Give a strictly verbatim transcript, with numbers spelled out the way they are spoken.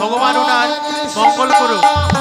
ভগবান ওনার মঙ্গল করুক।